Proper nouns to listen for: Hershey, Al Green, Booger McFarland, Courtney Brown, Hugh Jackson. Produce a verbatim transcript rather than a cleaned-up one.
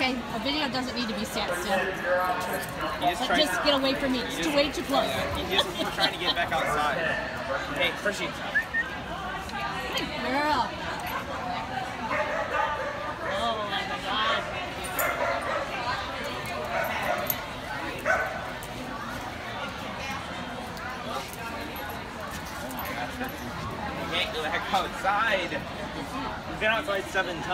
okay, a video doesn't need to be sat still. Just, like, just to, get away from me. It's just, way too close. Yeah, you just trying to get back outside. Hey, Hershey. Good girl. Oh my God. Oh my gosh. You can't go back outside. You've been outside seven times.